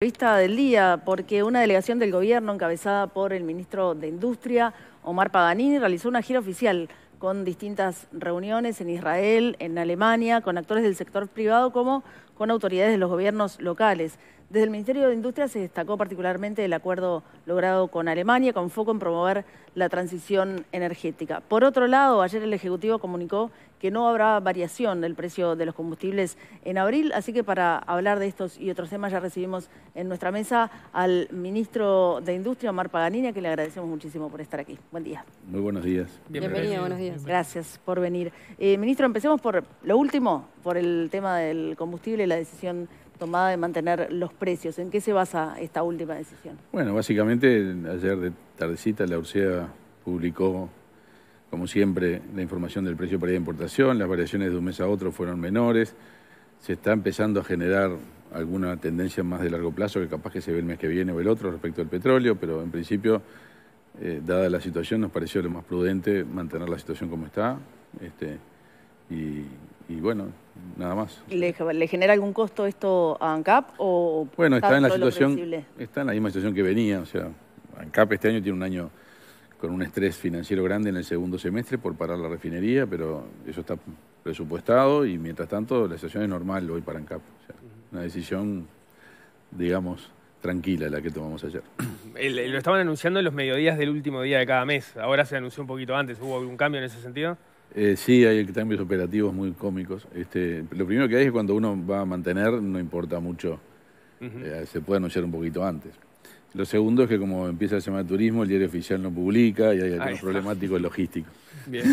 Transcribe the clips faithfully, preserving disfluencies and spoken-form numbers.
Vista del día, porque una delegación del gobierno encabezada por el ministro de Industria, Omar Paganini, realizó una gira oficial con distintas reuniones en Israel, en Alemania, con actores del sector privado como con autoridades de los gobiernos locales. Desde el Ministerio de Industria se destacó particularmente el acuerdo logrado con Alemania con foco en promover la transición energética. Por otro lado, ayer el Ejecutivo comunicó que no habrá variación del precio de los combustibles en abril, así que para hablar de estos y otros temas ya recibimos en nuestra mesa al ministro de Industria, Omar Paganini, a que le agradecemos muchísimo por estar aquí. Buen día. Muy buenos días. Bienvenido, Bienvenido buenos días. Gracias por venir. Eh, ministro, empecemos por lo último, por el tema del combustible, la decisión tomada de mantener los precios. ¿En qué se basa esta última decisión? Bueno, básicamente ayer de tardecita la URSEA publicó, como siempre, la información del precio para la importación. Las variaciones de un mes a otro fueron menores. Se está empezando a generar alguna tendencia más de largo plazo que capaz que se ve el mes que viene o el otro respecto al petróleo, pero en principio, eh, dada la situación, nos pareció lo más prudente mantener la situación como está. Este, y... Y bueno, nada más. ¿Le, ¿Le genera algún costo esto a ANCAP? O bueno, está, está en la situación, está en la misma situación que venía. O sea, ANCAP este año tiene un año con un estrés financiero grande en el segundo semestre por parar la refinería, pero eso está presupuestado y mientras tanto la situación es normal hoy para ANCAP. O sea, una decisión, digamos, tranquila la que tomamos ayer. Lo estaban anunciando en los mediodías del último día de cada mes. Ahora se anunció un poquito antes. ¿Hubo algún cambio en ese sentido? Eh, sí, hay cambios operativos muy cómicos. Este, lo primero que hay es que cuando uno va a mantener no importa mucho, uh-huh. eh, se puede anunciar un poquito antes. Lo segundo es que como empieza la semana de turismo, el diario oficial no publica y hay algunos problemáticos logísticos. Bien,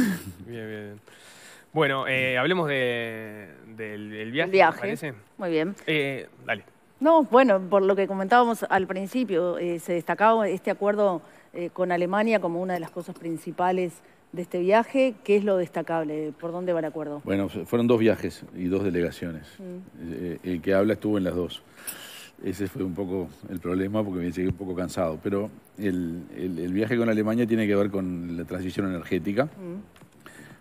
bien, bien. Bueno, eh, hablemos de, del, del viaje, viaje. ¿Te parece? Muy bien. Eh, dale. No, bueno, por lo que comentábamos al principio, eh, se destacaba este acuerdo eh, con Alemania como una de las cosas principales de este viaje. ¿Qué es lo destacable? ¿Por dónde va el acuerdo? Bueno, fueron dos viajes y dos delegaciones. Mm. El que habla estuvo en las dos. Ese fue un poco el problema porque me llegué un poco cansado. Pero el, el, el viaje con Alemania tiene que ver con la transición energética. Mm.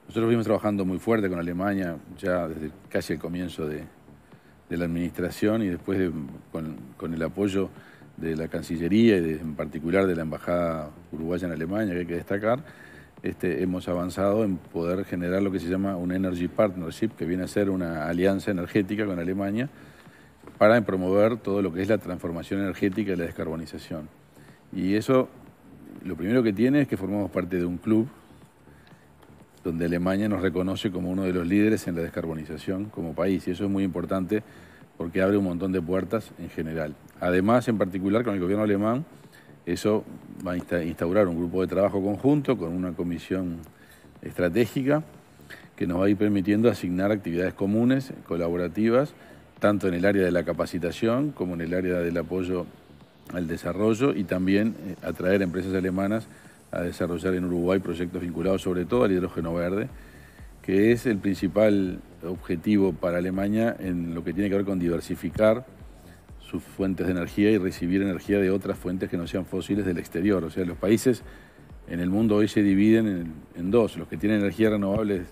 Nosotros venimos trabajando muy fuerte con Alemania ya desde casi el comienzo de, de la administración y después de, con, con el apoyo de la Cancillería y de, en particular de la Embajada Uruguaya en Alemania, que hay que destacar. Este, hemos avanzado en poder generar lo que se llama un Energy Partnership, que viene a ser una alianza energética con Alemania para promover todo lo que es la transformación energética y la descarbonización. Y eso, lo primero que tiene es que formamos parte de un club donde Alemania nos reconoce como uno de los líderes en la descarbonización como país. Y eso es muy importante porque abre un montón de puertas en general. Además, en particular con el gobierno alemán, eso va a instaurar un grupo de trabajo conjunto con una comisión estratégica que nos va a ir permitiendo asignar actividades comunes, colaborativas, tanto en el área de la capacitación como en el área del apoyo al desarrollo y también atraer empresas alemanas a desarrollar en Uruguay proyectos vinculados sobre todo al hidrógeno verde, que es el principal objetivo para Alemania en lo que tiene que ver con diversificar sus fuentes de energía y recibir energía de otras fuentes que no sean fósiles del exterior. O sea, los países en el mundo hoy se dividen en, en dos, los que tienen energías renovables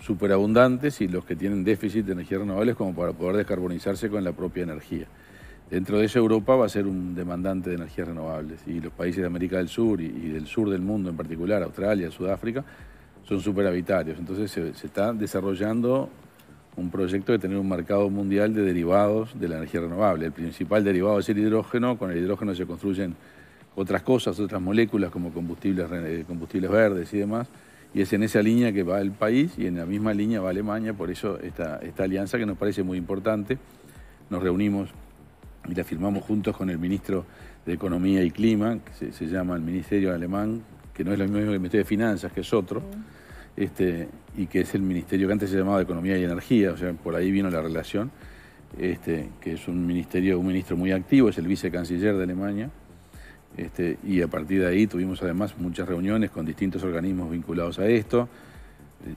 superabundantes y los que tienen déficit de energías renovables como para poder descarbonizarse con la propia energía. Dentro de eso Europa va a ser un demandante de energías renovables y los países de América del Sur y, y del sur del mundo en particular, Australia, Sudáfrica, son superhabitarios. Entonces se, se está desarrollando un proyecto de tener un mercado mundial de derivados de la energía renovable. El principal derivado es el hidrógeno. Con el hidrógeno se construyen otras cosas, otras moléculas como combustibles, combustibles verdes y demás. Y es en esa línea que va el país y en la misma línea va Alemania. Por eso esta, esta alianza que nos parece muy importante. Nos reunimos y la firmamos juntos con el ministro de Economía y Clima, que se, se llama el Ministerio alemán, que no es lo mismo que el Ministerio de Finanzas, que es otro. Este, y que es el ministerio que antes se llamaba de Economía y Energía, o sea, por ahí vino la relación, este, que es un ministerio, un ministro muy activo, es el vicecanciller de Alemania, este, y a partir de ahí tuvimos además muchas reuniones con distintos organismos vinculados a esto.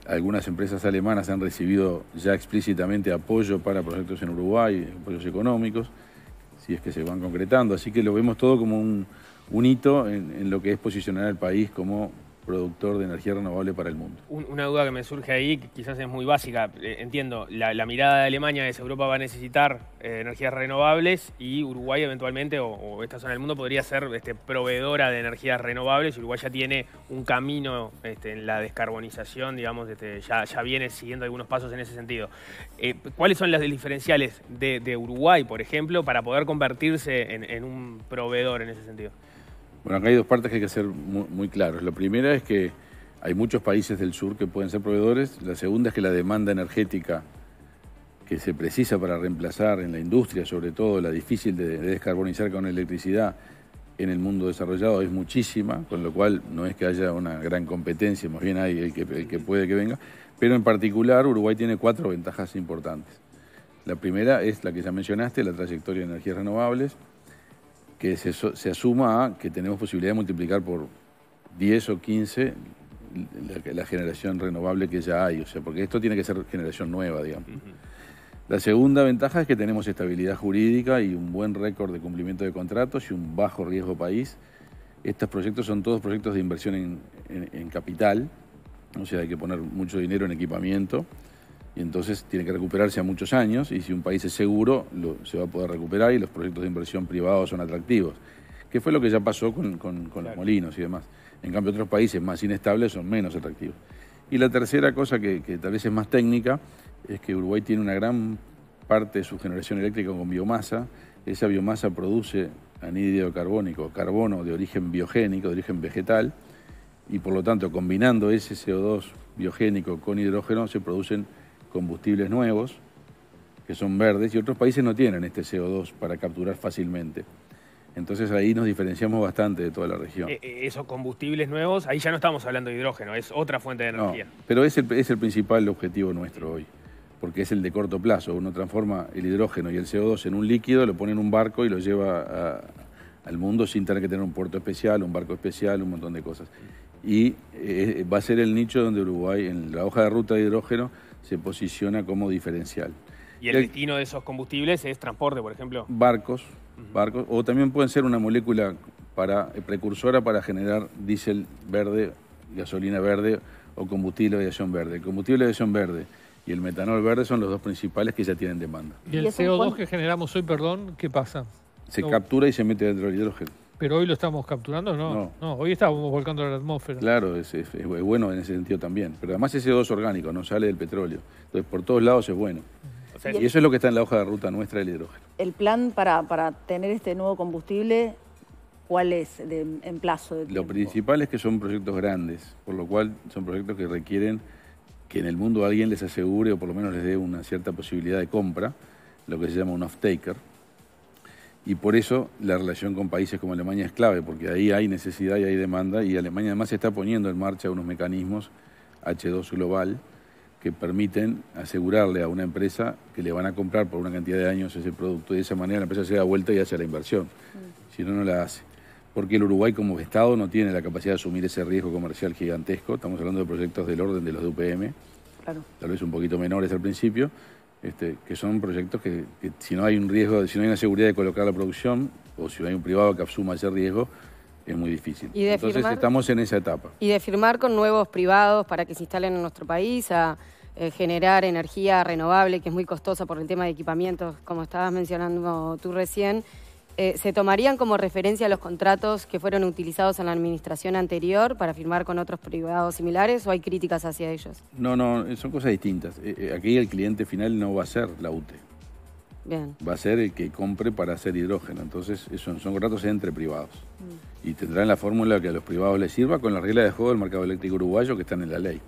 Algunas empresas alemanas han recibido ya explícitamente apoyo para proyectos en Uruguay, apoyos económicos, si es que se van concretando, así que lo vemos todo como un, un hito en, en lo que es posicionar al país como productor de energía renovable para el mundo. Una duda que me surge ahí, que quizás es muy básica, eh, entiendo, la, la mirada de Alemania es Europa va a necesitar eh, energías renovables y Uruguay eventualmente, o, o esta zona del mundo, podría ser este, proveedora de energías renovables. Uruguay ya tiene un camino este, en la descarbonización, digamos, este, ya, ya viene siguiendo algunos pasos en ese sentido. Eh, ¿Cuáles son los diferenciales de, de Uruguay, por ejemplo, para poder convertirse en, en un proveedor en ese sentido? Bueno, acá hay dos partes que hay que ser muy, muy claros. La primera es que hay muchos países del sur que pueden ser proveedores. La segunda es que la demanda energética que se precisa para reemplazar en la industria, sobre todo la difícil de descarbonizar con electricidad en el mundo desarrollado, es muchísima, con lo cual no es que haya una gran competencia, más bien hay el que, el que puede que venga. Pero en particular Uruguay tiene cuatro ventajas importantes. La primera es la que ya mencionaste, la trayectoria de energías renovables, que se, se asuma a que tenemos posibilidad de multiplicar por diez o quince la, la generación renovable que ya hay, o sea, porque esto tiene que ser generación nueva, digamos. Uh-huh. La segunda ventaja es que tenemos estabilidad jurídica y un buen récord de cumplimiento de contratos y un bajo riesgo país. Estos proyectos son todos proyectos de inversión en, en, en capital, o sea, hay que poner mucho dinero en equipamiento y entonces tiene que recuperarse a muchos años, y si un país es seguro, lo, se va a poder recuperar y los proyectos de inversión privados son atractivos, que fue lo que ya pasó con, con, con claro. los molinos y demás. En cambio, otros países más inestables son menos atractivos. Y la tercera cosa, que, que tal vez es más técnica, es que Uruguay tiene una gran parte de su generación eléctrica con biomasa. Esa biomasa produce anhídrido carbónico, carbono de origen biogénico, de origen vegetal, y por lo tanto, combinando ese C O dos biogénico con hidrógeno, se producen combustibles nuevos, que son verdes, y otros países no tienen este C O dos para capturar fácilmente. Entonces ahí nos diferenciamos bastante de toda la región. Eh, esos combustibles nuevos, ahí ya no estamos hablando de hidrógeno, es otra fuente de energía. No, pero es el, es el principal objetivo nuestro hoy, porque es el de corto plazo. Uno transforma el hidrógeno y el C O dos en un líquido, lo pone en un barco y lo lleva a, al mundo sin tener que tener un puerto especial, un barco especial, un montón de cosas. Y eh, va a ser el nicho donde Uruguay, en la hoja de ruta de hidrógeno, se posiciona como diferencial. ¿Y el destino de esos combustibles es transporte, por ejemplo? Barcos, uh-huh. barcos, o también pueden ser una molécula para, precursora para generar diésel verde, gasolina verde o combustible de aviación verde. El combustible de aviación verde y el metanol verde son los dos principales que ya tienen demanda. ¿Y el C O dos que generamos hoy, perdón, qué pasa? Se no. captura y se mete dentro del hidrógeno. ¿Pero hoy lo estamos capturando? No, no. no hoy estábamos volcando a la atmósfera. Claro, es, es, es bueno en ese sentido también. Pero además ese C O dos orgánico, no sale del petróleo. Entonces, por todos lados es bueno. O sea, y eso es lo que está en la hoja de ruta nuestra del hidrógeno. ¿El plan para, para tener este nuevo combustible, cuál es de, en plazo de tiempo? Lo principal es que son proyectos grandes, por lo cual son proyectos que requieren que en el mundo alguien les asegure o por lo menos les dé una cierta posibilidad de compra, lo que se llama un off-taker. Y por eso la relación con países como Alemania es clave, porque ahí hay necesidad y hay demanda, y Alemania además está poniendo en marcha unos mecanismos H dos global que permiten asegurarle a una empresa que le van a comprar por una cantidad de años ese producto, y de esa manera la empresa se da vuelta y hace la inversión, si no, no la hace. Porque el Uruguay como Estado no tiene la capacidad de asumir ese riesgo comercial gigantesco, estamos hablando de proyectos del orden de los de U P M, claro. tal vez un poquito menores al principio, Este, que son proyectos que, que si no hay un riesgo, si no hay una seguridad de colocar la producción, o si no hay un privado que asuma ese riesgo, es muy difícil. ¿Y de Entonces firmar, estamos en esa etapa. Y de firmar con nuevos privados para que se instalen en nuestro país, a eh, generar energía renovable, que es muy costosa por el tema de equipamientos, como estabas mencionando tú recién, eh, ¿se tomarían como referencia los contratos que fueron utilizados en la administración anterior para firmar con otros privados similares, o hay críticas hacia ellos? No, no, son cosas distintas. Aquí el cliente final no va a ser la U T E. Bien. Va a ser el que compre para hacer hidrógeno. Entonces, son, son contratos entre privados. Mm. Y tendrán la fórmula que a los privados les sirva con las reglas de juego del mercado eléctrico uruguayo que están en la ley.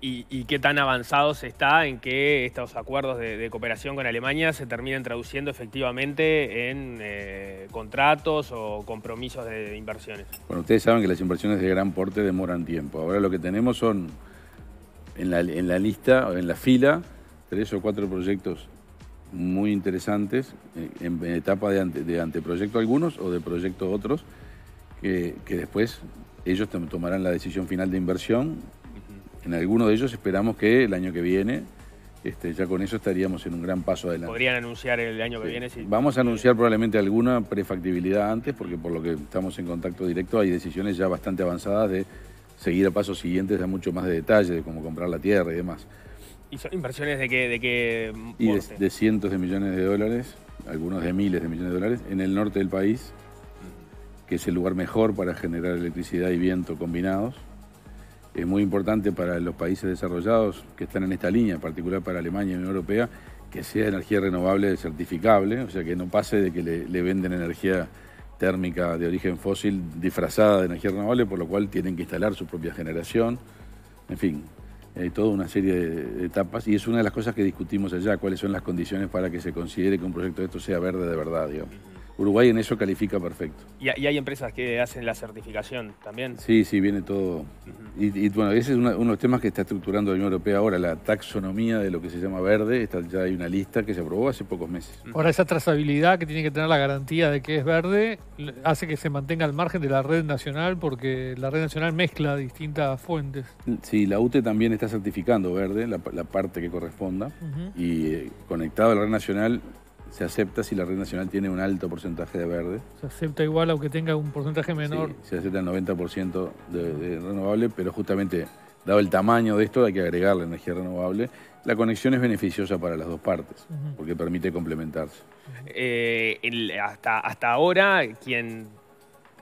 ¿Y, y qué tan avanzados está en que estos acuerdos de, de cooperación con Alemania se terminen traduciendo efectivamente en eh, contratos o compromisos de, de inversiones? Bueno, ustedes saben que las inversiones de gran porte demoran tiempo. Ahora lo que tenemos son, en la, en la lista, en la fila, tres o cuatro proyectos muy interesantes, en etapa de, ante, de anteproyecto algunos o de proyecto otros, que, que después ellos tomarán la decisión final de inversión. Uh-huh. En alguno de ellos esperamos que el año que viene, este, ya con eso estaríamos en un gran paso adelante. ¿Podrían anunciar el año que sí. viene? Si... Vamos a anunciar probablemente alguna prefactibilidad antes, porque por lo que estamos en contacto directo hay decisiones ya bastante avanzadas de seguir a pasos siguientes a mucho más de detalle, de cómo comprar la tierra y demás. ¿Y son inversiones de qué? De qué y de, de cientos de millones de dólares, algunos de miles de millones de dólares, en el norte del país, que es el lugar mejor para generar electricidad y viento combinados. Es muy importante para los países desarrollados que están en esta línea, en particular para Alemania y Unión Europea, que sea energía renovable certificable, o sea que no pase de que le, le venden energía térmica de origen fósil disfrazada de energía renovable, por lo cual tienen que instalar su propia generación, en fin, eh, toda una serie de etapas, y es una de las cosas que discutimos allá, cuáles son las condiciones para que se considere que un proyecto de esto sea verde de verdad, digamos. Uruguay en eso califica perfecto. ¿Y hay empresas que hacen la certificación también? Sí, sí, viene todo. Uh-huh. y, y bueno, ese es una, uno de los temas que está estructurando la Unión Europea ahora, la taxonomía de lo que se llama verde. Está, ya hay una lista que se aprobó hace pocos meses. Ahora, esa trazabilidad que tiene que tener la garantía de que es verde hace que se mantenga al margen de la red nacional, porque la red nacional mezcla distintas fuentes. Sí, la U T E también está certificando verde, la, la parte que corresponda, uh-huh. y eh, conectado a la red nacional. Se acepta si la red nacional tiene un alto porcentaje de verde. Se acepta igual aunque tenga un porcentaje menor. Sí, se acepta el noventa por ciento de, de renovable, pero justamente dado el tamaño de esto hay que agregar la energía renovable. La conexión es beneficiosa para las dos partes, uh-huh. porque permite complementarse. Eh, el, hasta, hasta ahora, quien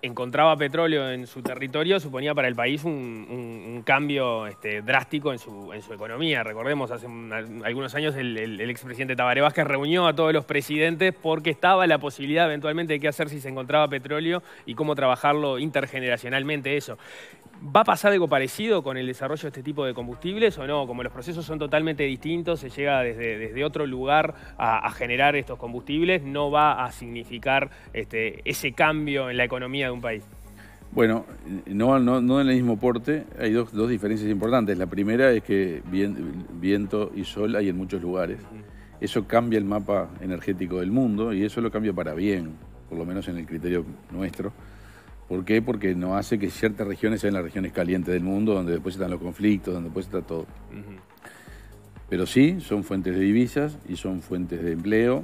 encontraba petróleo en su territorio suponía para el país un, un, un cambio este, drástico en su, en su economía. Recordemos, hace un, algunos años el, el, el expresidente Tabaré Vázquez reunió a todos los presidentes porque estaba la posibilidad eventualmente de qué hacer si se encontraba petróleo y cómo trabajarlo intergeneracionalmente eso. ¿Va a pasar algo parecido con el desarrollo de este tipo de combustibles o no? Como los procesos son totalmente distintos, se llega desde, desde otro lugar a, a generar estos combustibles, ¿no va a significar este, ese cambio en la economía de un país? Bueno, no, no, no en el mismo porte. Hay dos, dos diferencias importantes. La primera es que viento y sol hay en muchos lugares. Eso cambia el mapa energético del mundo y eso lo cambia para bien, por lo menos en el criterio nuestro. ¿Por qué? Porque no hace que ciertas regiones sean las regiones calientes del mundo, donde después están los conflictos, donde después está todo. Uh-huh. Pero sí, son fuentes de divisas y son fuentes de empleo,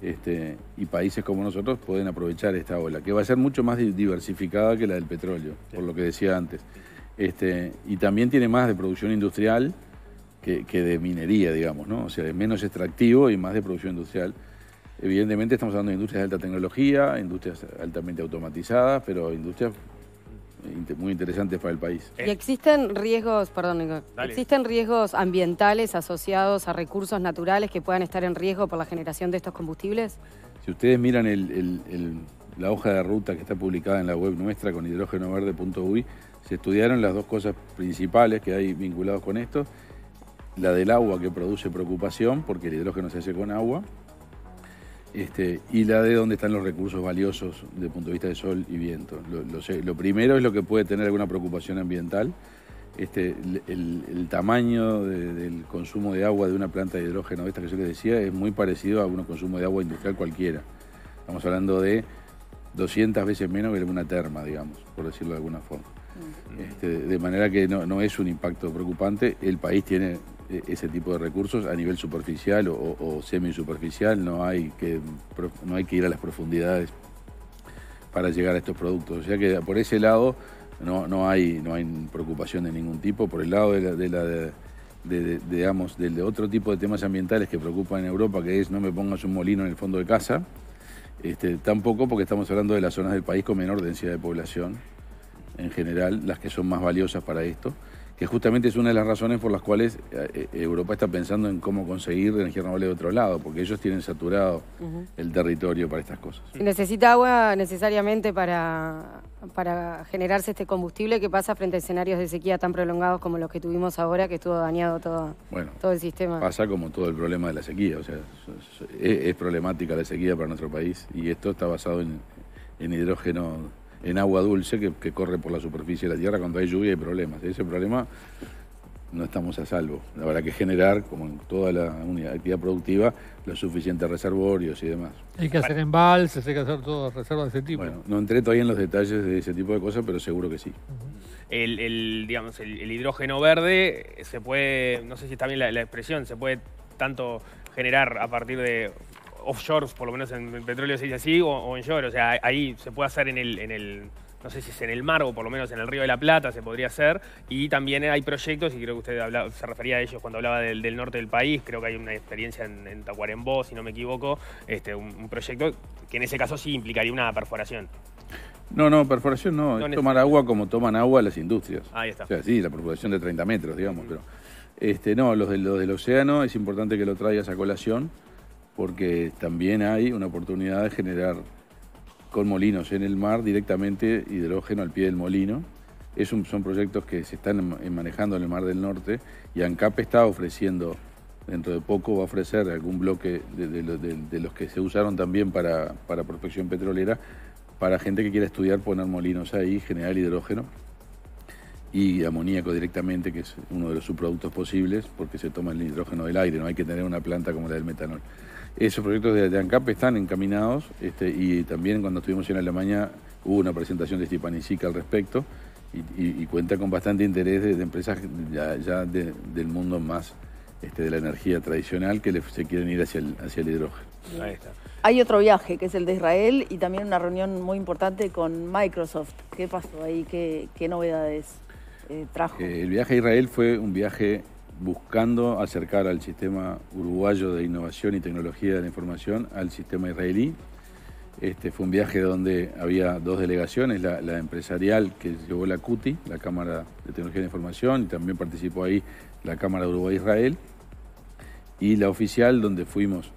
este, y países como nosotros pueden aprovechar esta ola, que va a ser mucho más diversificada que la del petróleo, sí. por lo que decía antes. Este, y también tiene más de producción industrial que, que de minería, digamos, ¿no? O sea, es menos extractivo y más de producción industrial. Evidentemente estamos hablando de industrias de alta tecnología, industrias altamente automatizadas, pero industrias muy interesantes para el país. ¿Y existen riesgos, perdón, Dale. existen riesgos ambientales asociados a recursos naturales que puedan estar en riesgo por la generación de estos combustibles? Si ustedes miran el, el, el, la hoja de ruta que está publicada en la web nuestra con hidrógeno verde punto u y, se estudiaron las dos cosas principales que hay vinculadas con esto. La del agua, que produce preocupación porque el hidrógeno se hace con agua. Este, y la de dónde están los recursos valiosos desde el punto de vista de sol y viento. Lo, lo, lo primero es lo que puede tener alguna preocupación ambiental. Este, el, el, el tamaño de, del consumo de agua de una planta de hidrógeno, esta que yo les decía, es muy parecido a un consumo de agua industrial cualquiera. Estamos hablando de doscientas veces menos que una terma, digamos, por decirlo de alguna forma. Este, de manera que no, no es un impacto preocupante. El país tiene ese tipo de recursos a nivel superficial o, o semisuperficial, no hay que, no hay que ir a las profundidades para llegar a estos productos. O sea que por ese lado no, no, hay, no hay preocupación de ningún tipo. Por el lado de, la, de, la, de, de, de, digamos, de otro tipo de temas ambientales que preocupan en Europa, que es no me pongas un molino en el fondo de casa, este, tampoco, porque estamos hablando de las zonas del país con menor densidad de población, en general, las que son más valiosas para esto, que justamente es una de las razones por las cuales Europa está pensando en cómo conseguir energía renovable de otro lado, porque ellos tienen saturado uh-huh. el territorio para estas cosas. ¿Necesita agua necesariamente para, para generarse este combustible? ¿Qué pasa frente a escenarios de sequía tan prolongados como los que tuvimos ahora, que estuvo dañado todo, bueno, todo el sistema? Pasa como todo el problema de la sequía, o sea, es, es problemática la sequía para nuestro país, y esto está basado en, en hidrógeno, en agua dulce que, que corre por la superficie de la tierra. Cuando hay lluvia hay problemas. Ese problema no estamos a salvo. Habrá que generar, como en toda la unidad, actividad productiva, los suficientes reservorios y demás. Hay que hacer embalses, hay que hacer todas reservas de ese tipo. Bueno, no entré todavía en los detalles de ese tipo de cosas, pero seguro que sí. Uh-huh. El, el, digamos, el, el hidrógeno verde se puede, no sé si está bien la, la expresión, se puede tanto generar a partir de offshore, por lo menos en el petróleo se dice así, o, o onshore, o sea, ahí se puede hacer en el, en el no sé si es en el mar o por lo menos en el Río de la Plata se podría hacer, y también hay proyectos, y creo que usted hablaba, se refería a ellos cuando hablaba del, del norte del país, creo que hay una experiencia en, en Tacuarembó, si no me equivoco, este, un, un proyecto que en ese caso sí implicaría una perforación. No, no, perforación no, no es tomar agua como toman agua las industrias. Ahí está. O sea, sí, la perforación de treinta metros, digamos, mm. pero... Este, no, los, de, los del océano es importante que lo traigas a colación porque también hay una oportunidad de generar con molinos en el mar directamente hidrógeno al pie del molino. Es un, son proyectos que se están manejando en el Mar del Norte y ANCAP está ofreciendo, dentro de poco va a ofrecer algún bloque de, de, de, de los que se usaron también para, para prospección petrolera para gente que quiera estudiar poner molinos ahí, generar hidrógeno. Y amoníaco directamente, que es uno de los subproductos posibles, porque se toma el hidrógeno del aire, no hay que tener una planta como la del metanol. Esos proyectos de, de ANCAP están encaminados, este, y también cuando estuvimos en Alemania hubo una presentación de Stipanisic al respecto, y, y, y cuenta con bastante interés de, de empresas ya, ya de, del mundo más este, de la energía tradicional que le, se quieren ir hacia el, hacia el hidrógeno. Ahí está. Hay otro viaje, que es el de Israel, y también una reunión muy importante con Microsoft. ¿Qué pasó ahí? ¿Qué, qué novedades? Eh, trajo. Eh, el viaje a Israel fue un viaje buscando acercar al sistema uruguayo de innovación y tecnología de la información al sistema israelí. Este fue un viaje donde había dos delegaciones, la, la empresarial que llevó la CUTI, la Cámara de Tecnología de Información, y también participó ahí la Cámara Uruguay-Israel, y la oficial donde fuimos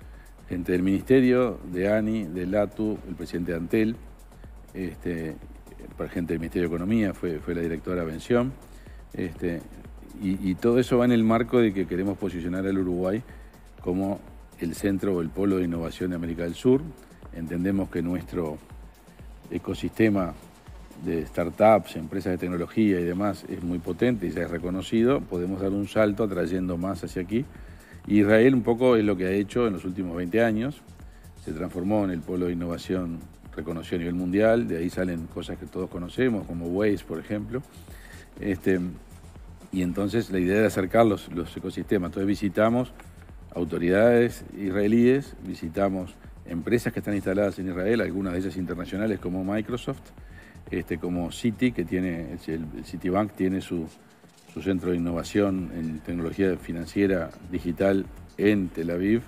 gente del Ministerio, de A N I, de LATU, el presidente de Antel, este, para gente del Ministerio de Economía, fue, fue la directora Bención, este, y, y todo eso va en el marco de que queremos posicionar al Uruguay como el centro o el polo de innovación de América del Sur. Entendemos que nuestro ecosistema de startups, empresas de tecnología y demás es muy potente y ya es reconocido, podemos dar un salto atrayendo más hacia aquí. Israel un poco es lo que ha hecho en los últimos veinte años, se transformó en el polo de innovación reconocido a nivel mundial, de ahí salen cosas que todos conocemos, como Waze, por ejemplo. Este, y entonces la idea era acercar los, los ecosistemas. Entonces visitamos autoridades israelíes, visitamos empresas que están instaladas en Israel, algunas de ellas internacionales como Microsoft, este, como Citi, que tiene, el, el Citibank tiene su, su centro de innovación en tecnología financiera digital en Tel Aviv,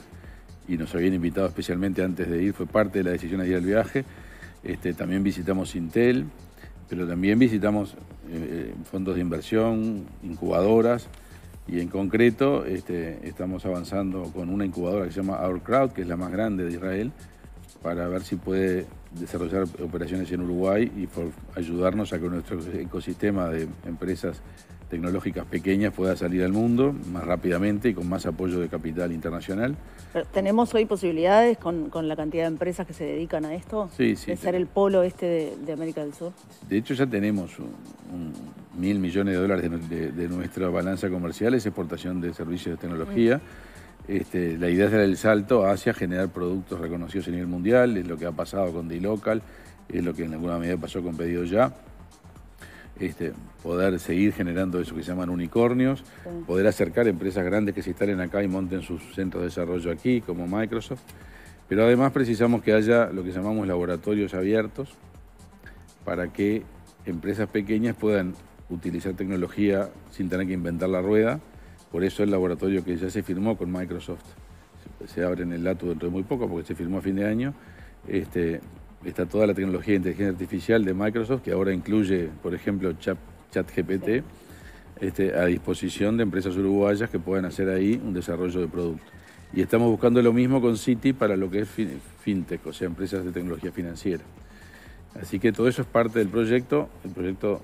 y nos habían invitado especialmente antes de ir, fue parte de la decisión de ir al viaje. Este, también visitamos Intel, pero también visitamos eh, fondos de inversión, incubadoras, y en concreto este, estamos avanzando con una incubadora que se llama Our Crowd, que es la más grande de Israel, para ver si puede desarrollar operaciones en Uruguay y por ayudarnos a que nuestro ecosistema de empresas tecnológicas pequeñas pueda salir al mundo más rápidamente y con más apoyo de capital internacional. Pero ¿tenemos hoy posibilidades con, con la cantidad de empresas que se dedican a esto? Sí, sí. ¿De ser el polo este de, de América del Sur? De hecho ya tenemos un, un mil millones de dólares de, de, de nuestra balanza comercial, es exportación de servicios de tecnología. Mm. Este, la idea es dar el salto hacia generar productos reconocidos a nivel mundial, es lo que ha pasado con D-Local, es lo que en alguna medida pasó con Pedido Ya. Este, poder seguir generando eso que se llaman unicornios, sí. Poder acercar empresas grandes que se instalen acá y monten sus centros de desarrollo aquí, como Microsoft. Pero además precisamos que haya lo que llamamos laboratorios abiertos para que empresas pequeñas puedan utilizar tecnología sin tener que inventar la rueda. Por eso el laboratorio que ya se firmó con Microsoft, se abre en el LATU dentro de muy poco porque se firmó a fin de año, este, está toda la tecnología de inteligencia artificial de Microsoft, que ahora incluye, por ejemplo, ChatGPT, este, a disposición de empresas uruguayas que puedan hacer ahí un desarrollo de producto. Y estamos buscando lo mismo con Citi para lo que es fintech, o sea, empresas de tecnología financiera. Así que todo eso es parte del proyecto. El proyecto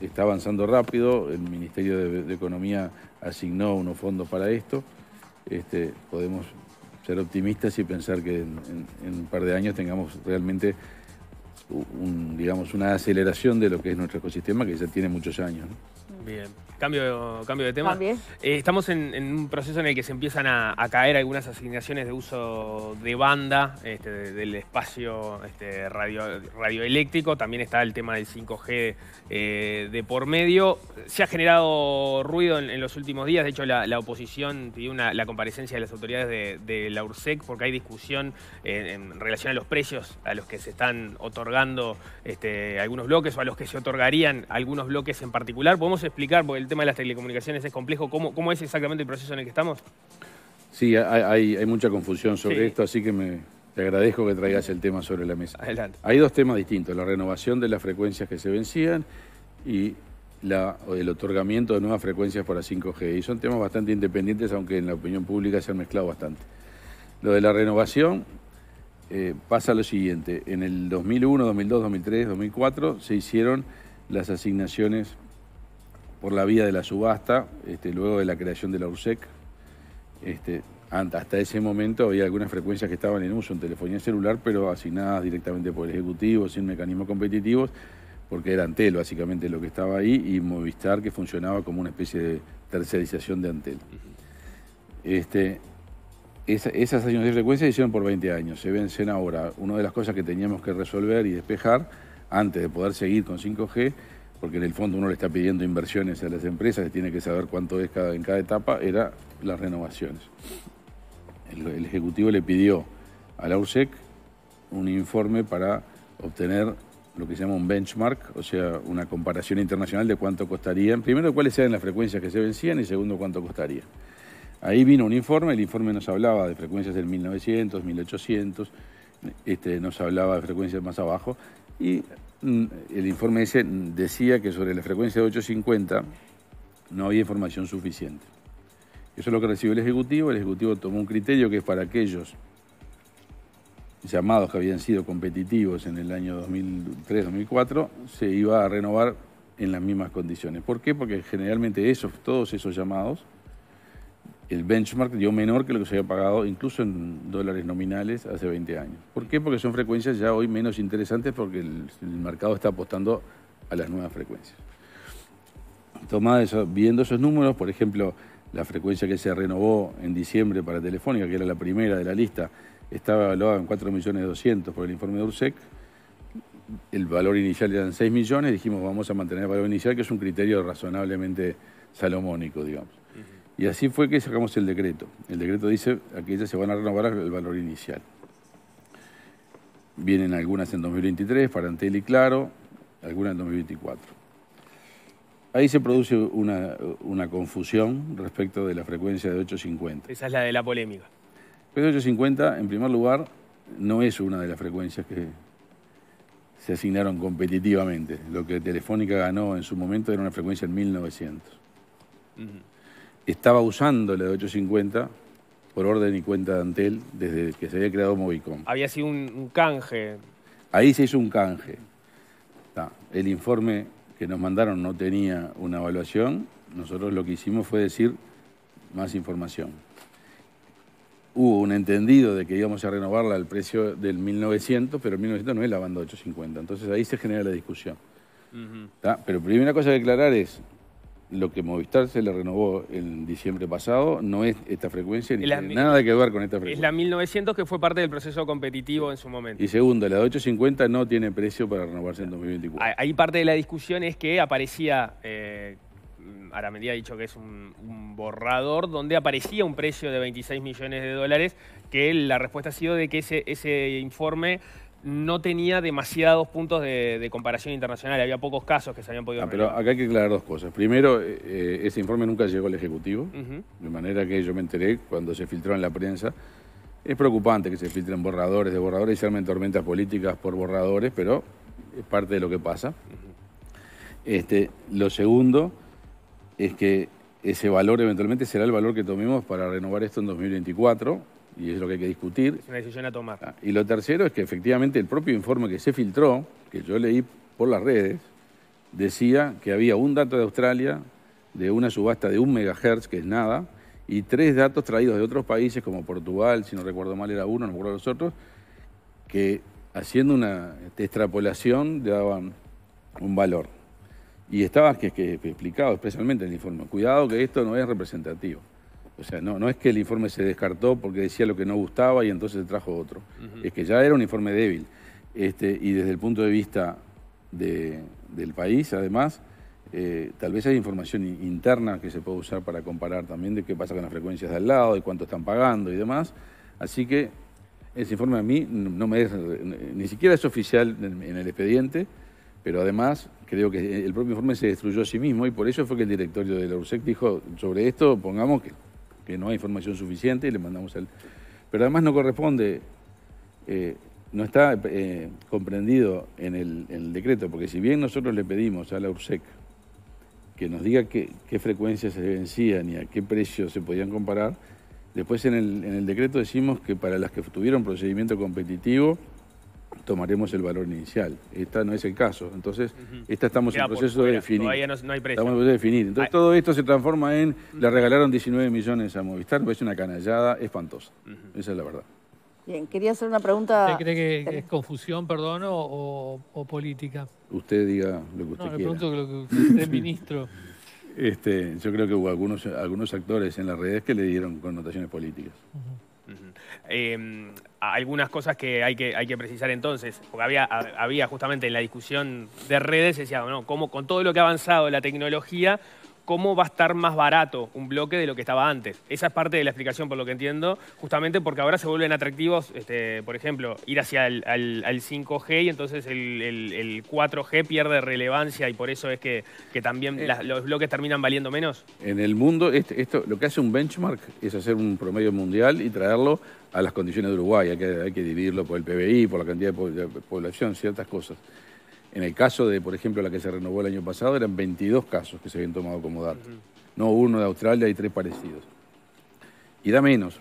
está avanzando rápido. El Ministerio de, de Economía asignó unos fondos para esto. Este, podemos ser optimistas y pensar que en, en, en un par de años tengamos realmente un, digamos, una aceleración de lo que es nuestro ecosistema, que ya tiene muchos años, ¿no? Bien. Cambio, cambio de tema. Eh, estamos en, en un proceso en el que se empiezan a, a caer algunas asignaciones de uso de banda este, de, del espacio este, radio, radioeléctrico. También está el tema del cinco G eh, de por medio. Se ha generado ruido en, en los últimos días. De hecho, la, la oposición pidió una, la comparecencia de las autoridades de, de la URSEC porque hay discusión en, en relación a los precios a los que se están otorgando otorgando este, algunos bloques o a los que se otorgarían algunos bloques en particular. ¿Podemos explicar, porque el tema de las telecomunicaciones es complejo, cómo, cómo es exactamente el proceso en el que estamos? Sí, hay, hay mucha confusión sobre sí. esto, así que me, te agradezco que traigas el tema sobre la mesa. Adelante. Hay dos temas distintos, la renovación de las frecuencias que se vencían y la, el otorgamiento de nuevas frecuencias para cinco G. Y son temas bastante independientes, aunque en la opinión pública se han mezclado bastante. Lo de la renovación eh, pasa a lo siguiente. En el dos mil uno, dos mil dos, dos mil tres, dos mil cuatro se hicieron las asignaciones por la vía de la subasta, este, luego de la creación de la U R S E C. Este, hasta ese momento había algunas frecuencias que estaban en uso en telefonía celular, pero asignadas directamente por el Ejecutivo, sin mecanismos competitivos, porque era Antel básicamente lo que estaba ahí, y Movistar, que funcionaba como una especie de tercerización de Antel. Este, esa, esas asignaciones de frecuencias se hicieron por veinte años, se vencen ahora. Una de las cosas que teníamos que resolver y despejar antes de poder seguir con cinco G, porque en el fondo uno le está pidiendo inversiones a las empresas, se tiene que saber cuánto es cada, en cada etapa, era las renovaciones. El, el Ejecutivo le pidió a la U R S E C un informe para obtener lo que se llama un benchmark, o sea, una comparación internacional de cuánto costarían, primero cuáles eran las frecuencias que se vencían y segundo cuánto costaría. Ahí vino un informe, el informe nos hablaba de frecuencias del mil novecientos, mil ochocientos, este, nos hablaba de frecuencias más abajo, y el informe ese decía que sobre la frecuencia de ochocientos cincuenta no había información suficiente. Eso es lo que recibió el Ejecutivo. El Ejecutivo tomó un criterio que es para aquellos llamados que habían sido competitivos en el año dos mil tres dos mil cuatro, se iba a renovar en las mismas condiciones. ¿Por qué? Porque generalmente esos, todos esos llamados, el benchmark dio menor que lo que se había pagado incluso en dólares nominales hace veinte años. ¿Por qué? Porque son frecuencias ya hoy menos interesantes porque el, el mercado está apostando a las nuevas frecuencias. Tomado eso, viendo esos números, por ejemplo, la frecuencia que se renovó en diciembre para Telefónica, que era la primera de la lista, estaba evaluada en cuatro millones doscientos mil por el informe de U R S E C. El valor inicial eran seis millones, dijimos vamos a mantener el valor inicial, que es un criterio razonablemente salomónico, digamos. Y así fue que sacamos el decreto. El decreto dice que ellas se van a renovar el valor inicial. Vienen algunas en dos mil veintitrés, para Antel y Claro, algunas en dos mil veinticuatro. Ahí se produce una, una confusión respecto de la frecuencia de ochocientos cincuenta. Esa es la de la polémica. Pero ochocientos cincuenta, en primer lugar, no es una de las frecuencias que se asignaron competitivamente. Lo que Telefónica ganó en su momento era una frecuencia en mil novecientos. Uh-huh. Estaba usando la de ochocientos cincuenta por orden y cuenta de Antel desde que se había creado Movicom. Había sido un, un canje. Ahí se hizo un canje. No, el informe que nos mandaron no tenía una evaluación. Nosotros lo que hicimos fue decir más información. Hubo un entendido de que íbamos a renovarla al precio del mil novecientos, pero el mil novecientos no es la banda ochocientos cincuenta. Entonces ahí se genera la discusión. Uh-huh. No, pero primera cosa a declarar es... Lo que Movistar se le renovó en diciembre pasado no es esta frecuencia, ni tiene nada que ver con esta frecuencia. Es la mil novecientos que fue parte del proceso competitivo en su momento. Y segundo, la de ochocientos cincuenta no tiene precio para renovarse en dos mil veinticuatro. Ahí parte de la discusión es que aparecía, eh, Aramendi ha dicho que es un, un borrador, donde aparecía un precio de veintiséis millones de dólares, que la respuesta ha sido de que ese, ese informe... no tenía demasiados puntos de, de comparación internacional, había pocos casos que se habían podido... Ah, pero acá hay que aclarar dos cosas. Primero, eh, ese informe nunca llegó al Ejecutivo, uh-huh. de manera que yo me enteré cuando se filtró en la prensa. Es preocupante que se filtren borradores de borradores y se armen tormentas políticas por borradores, pero es parte de lo que pasa. Uh-huh. Este, lo segundo es que ese valor eventualmente será el valor que tomemos para renovar esto en dos mil veinticuatro... y es lo que hay que discutir. Es una decisión a tomar. Ah, y lo tercero es que efectivamente el propio informe que se filtró, que yo leí por las redes, decía que había un dato de Australia, de una subasta de un megahertz, que es nada, y tres datos traídos de otros países, como Portugal, si no recuerdo mal era uno, no me acuerdo los otros, que haciendo una extrapolación daban un valor. Y estaba que, que explicado especialmente en el informe, cuidado que esto no es representativo. O sea, no, no es que el informe se descartó porque decía lo que no gustaba y entonces se trajo otro. Uh-huh. Es que ya era un informe débil. Este, y desde el punto de vista de, del país, además, eh, tal vez hay información interna que se puede usar para comparar también de qué pasa con las frecuencias de al lado, de cuánto están pagando y demás. Así que... Ese informe a mí no me es, ni siquiera es oficial en el expediente, pero además creo que el propio informe se destruyó a sí mismo y por eso fue que el directorio de la URSEC dijo sobre esto, pongamos que, que no hay información suficiente y le mandamos al... Pero además no corresponde, eh, no está eh, comprendido en el, en el decreto, porque si bien nosotros le pedimos a la URSEC que nos diga qué, qué frecuencias se vencían y a qué precio se podían comparar, después en el, en el decreto decimos que para las que tuvieron procedimiento competitivo tomaremos el valor inicial. Esta no es el caso. Entonces, uh-huh. esta estamos en proceso por, de definir. Todavía no, no hay precio. Estamos en proceso de definir. Entonces, Ay. todo esto se transforma en... Uh-huh. Le regalaron diecinueve millones a Movistar, pues es una canallada espantosa. Uh-huh. Esa es la verdad. Bien, quería hacer una pregunta... ¿Usted cree que es confusión, perdón, o, o, o política? Usted diga lo que usted no, quiera. No, le pregunto lo que usted es ministro. Este, yo creo que hubo algunos, algunos actores en las redes que le dieron connotaciones políticas. Uh-huh. Uh-huh. Eh, algunas cosas que hay que, hay que precisar entonces, porque había, había justamente en la discusión de redes, decía, no, ¿cómo, con todo lo que ha avanzado la tecnología, cómo va a estar más barato un bloque de lo que estaba antes? Esa es parte de la explicación, por lo que entiendo, justamente porque ahora se vuelven atractivos, este, por ejemplo, ir hacia el al, al cinco G y entonces el, el, el cuatro G pierde relevancia y por eso es que, que también eh, la, los bloques terminan valiendo menos. En el mundo, este, esto, lo que hace un benchmark es hacer un promedio mundial y traerlo a las condiciones de Uruguay. Hay que, hay que dividirlo por el P B I, por la cantidad de población, ciertas cosas. En el caso de, por ejemplo, la que se renovó el año pasado, eran veintidós casos que se habían tomado como dato. Uh-huh. No uno de Australia y tres parecidos. Y da menos.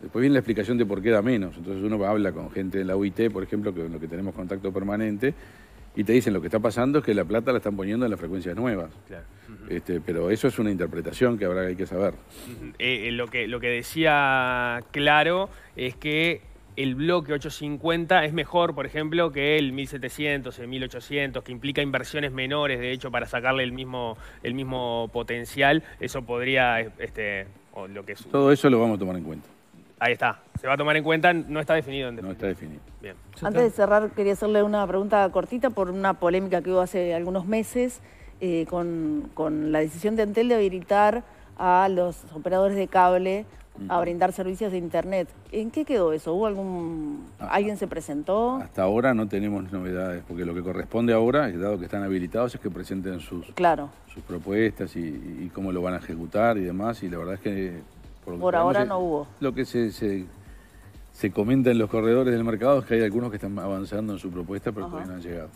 Después viene la explicación de por qué da menos. Entonces uno habla con gente de la U I T, por ejemplo, con lo que tenemos contacto permanente, y te dicen lo que está pasando es que la plata la están poniendo en las frecuencias nuevas. Claro. Uh-huh. este, pero eso es una interpretación que habrá hay que saber. Uh-huh. eh, eh, lo que, lo que decía Claro es que el bloque ochocientos cincuenta es mejor, por ejemplo, que el mil setecientos, el mil ochocientos, que implica inversiones menores, de hecho, para sacarle el mismo, el mismo potencial. Eso podría... Este, o lo que es... Todo eso lo vamos a tomar en cuenta. Ahí está. Se va a tomar en cuenta, no está definido. En definitiva. No está definido. Bien. Antes de cerrar, quería hacerle una pregunta cortita por una polémica que hubo hace algunos meses eh, con, con la decisión de Antel de habilitar a los operadores de cable a brindar servicios de internet. ¿En qué quedó eso? ¿Hubo algún... ¿Alguien se presentó? Hasta ahora no tenemos novedades, porque lo que corresponde ahora, dado que están habilitados, es que presenten sus, claro. sus propuestas y, y cómo lo van a ejecutar y demás, y la verdad es que... Por, por ahora no hubo. Lo que se, se, se comenta en los corredores del mercado es que hay algunos que están avanzando en su propuesta, pero todavía no han llegado.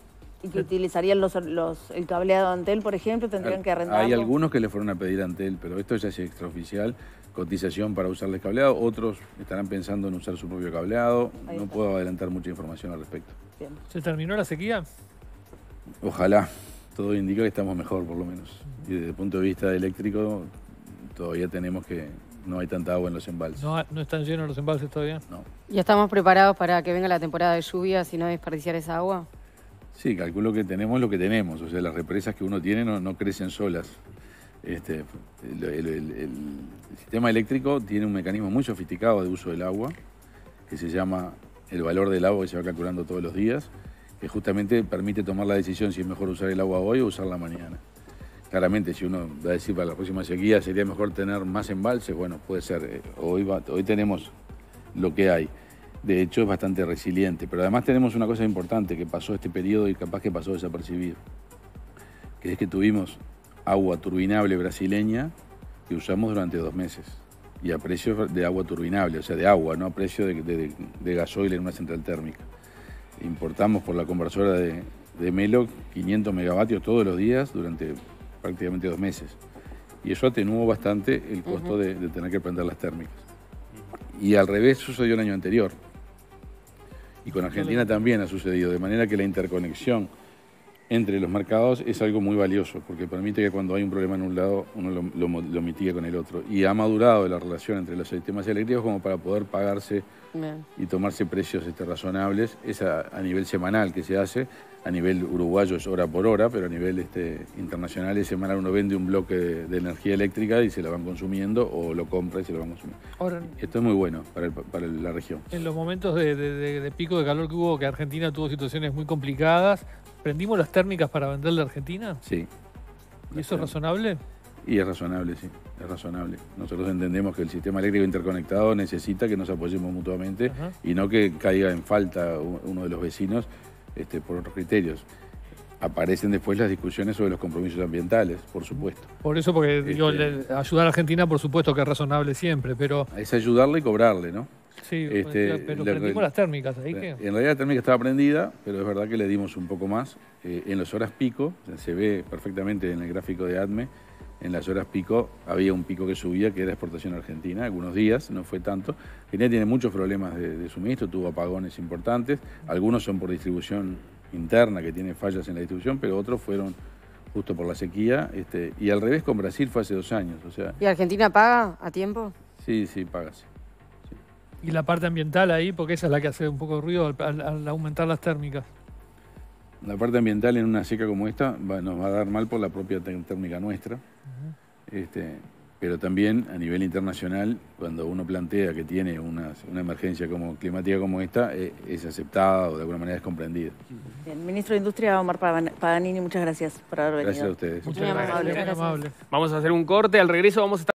¿Y que utilizarían los, los, el cableado Antel, por ejemplo? ¿Tendrían que arrendarlo? Hay algunos que le fueron a pedir a Antel, pero esto ya es extraoficial, cotización para usarles cableado. Otros estarán pensando en usar su propio cableado. No puedo adelantar mucha información al respecto. Bien. ¿Se terminó la sequía? Ojalá. Todo indica que estamos mejor, por lo menos. Y desde el punto de vista eléctrico, todavía tenemos que... No hay tanta agua en los embalses. No, ¿No están llenos los embalses todavía? No. ¿Y estamos preparados para que venga la temporada de lluvias y no desperdiciar esa agua? Sí, calculo que tenemos lo que tenemos, o sea, las represas que uno tiene no, no crecen solas. Este, el, el, el, el sistema eléctrico tiene un mecanismo muy sofisticado de uso del agua, que se llama el valor del agua, que se va calculando todos los días, que justamente permite tomar la decisión si es mejor usar el agua hoy o usarla mañana. Claramente, si uno va a decir para la próxima sequía sería mejor tener más embalses, bueno, puede ser, hoy, va, hoy tenemos lo que hay. De hecho, es bastante resiliente. Pero además tenemos una cosa importante que pasó este periodo y capaz que pasó desapercibido. Que es que tuvimos agua turbinable brasileña que usamos durante dos meses. Y a precio de agua turbinable, o sea, de agua, no a precio de, de, de gasoil en una central térmica. Importamos por la conversora de, de Melo quinientos megavatios todos los días durante prácticamente dos meses. Y eso atenuó bastante el costo uh-huh. de, de tener que prender las térmicas. Y al revés sucedió el año anterior. Y con Argentina también ha sucedido, de manera que la interconexión entre los mercados es algo muy valioso, porque permite que cuando hay un problema en un lado, uno lo, lo, lo mitigue con el otro. Y ha madurado la relación entre los sistemas eléctricos como para poder pagarse Bien. y tomarse precios este, razonables. Es a, a nivel semanal que se hace, a nivel uruguayo es hora por hora, pero a nivel este, internacional es semanal. Uno vende un bloque de, de energía eléctrica y se la van consumiendo, o lo compra y se lo van consumiendo. Ahora, esto es muy bueno para, el, para la región. En los momentos de, de, de, de pico de calor que hubo, que Argentina tuvo situaciones muy complicadas, ¿prendimos las térmicas para venderle a Argentina? Sí. ¿Y eso es razonable? Y es razonable, sí, es razonable. Nosotros entendemos que el sistema eléctrico interconectado necesita que nos apoyemos mutuamente, ajá, y no que caiga en falta uno de los vecinos este, por otros criterios. Aparecen después las discusiones sobre los compromisos ambientales, por supuesto. Por eso, porque este, digo, ayudar a Argentina, por supuesto que es razonable siempre, pero... Es ayudarle y cobrarle, ¿no? Sí, este, pero prendimos la, las térmicas. ¿Ahí qué? En realidad la térmica estaba prendida, pero es verdad que le dimos un poco más. Eh, en las horas pico, se ve perfectamente en el gráfico de A D M E, en las horas pico había un pico que subía, que era exportación argentina, algunos días, no fue tanto. Argentina tiene muchos problemas de, de suministro, tuvo apagones importantes, algunos son por distribución interna, que tiene fallas en la distribución, pero otros fueron justo por la sequía, este, y al revés con Brasil fue hace dos años. O sea, ¿y Argentina paga a tiempo? Sí, sí, paga, sí. ¿Y la parte ambiental ahí? Porque esa es la que hace un poco de ruido al, al, al aumentar las térmicas. La parte ambiental en una seca como esta va, nos va a dar mal por la propia térmica nuestra. Uh-huh. Este, pero también a nivel internacional, cuando uno plantea que tiene una, una emergencia como, climática como esta, eh, es aceptada o de alguna manera es comprendida. Bien, ministro de Industria, Omar Paganini, muchas gracias por haber venido. Gracias a ustedes. Muchas gracias. Muy amable. Gracias. Vamos a hacer un corte, al regreso vamos a estar...